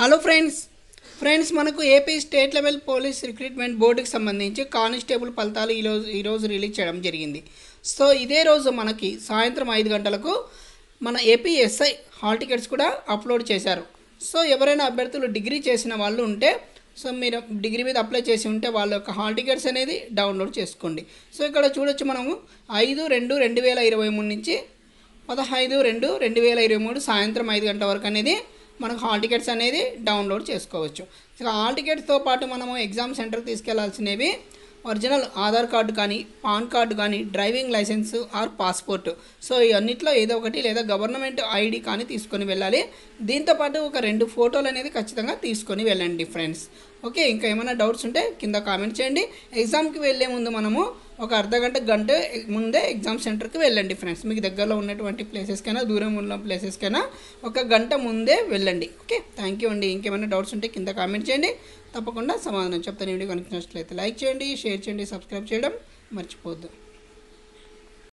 Hello friends మనకు AP state level police recruitment బోర్డుకి సంబంధించి కానిస్టేబుల్ ఫలితాలు ఈరోజు రిలీజ్ చేయడం జరిగింది. సో ఇదే రోజు మనకి సాయంత్రం 5 గంటలకు మన ఏపీ ఎస్ఐ హాల్ టికెట్స్ కూడా అప్లోడ్ చేశారు. సో ఎవరైనా అభ్యర్థులు డిగ్రీ చేసిన వాళ్ళు ఉంటే, సో మీరు డిగ్రీ మీద అప్లై చేసి ఉంటే వాళ్ళ యొక్క హాల్ టికెట్స్ అనేది డౌన్లోడ్ చేసుకోండి. సో ఇక్కడ చూడొచ్చు మనము 5/2/2023 నుంచి 15/2/2023 సాయంత్రం 5 గంటల వరకు అనేది మనకు హాల్ టికెట్స్ అనేది డౌన్లోడ్ చేసుకోవచ్చు. ఇక హాల్ టికెట్స్తో పాటు మనము ఎగ్జామ్ సెంటర్కి తీసుకెళ్లాల్సినవి ఒరిజినల్ ఆధార్ కార్డు కానీ, పాన్ కార్డు కానీ, driving licence or passport. So ఇవన్నిట్లో ఏదో ఒకటి లేదా గవర్నమెంట్ ఐడి కానీ తీసుకొని వెళ్ళాలి. దీంతోపాటు ఒక 2 ఫోటోలు అనేది ఖచ్చితంగా తీసుకొని వెళ్ళండి ఫ్రెండ్స్. ఓకే, ఇంకా ఏమైనా డౌట్స్ ఉంటే కింద కామెంట్ చేయండి. ఎగ్జామ్కి వెళ్ళే ముందు మనము ఒక అర్ధ గంట ముందే ఎగ్జామ్ సెంటర్కి వెళ్ళండి ఫ్రెండ్స్. మీకు దగ్గరలో ఉన్నటువంటి ప్లేసెస్కైనా, దూరం ఉన్న ప్లేసెస్కైనా 1 గంట ముందే వెళ్ళండి. ఓకే, థ్యాంక్ యూ అండి. ఇంకేమైనా డౌట్స్ ఉంటే కింద కామెంట్ చేయండి, తప్పకుండా సమాధానం చెప్తాను. వీడియో కనుక నచ్చినట్లయితే లైక్ చేయండి, షేర్ చేయండి, సబ్స్క్రైబ్ చేయడం మర్చిపోద్దు.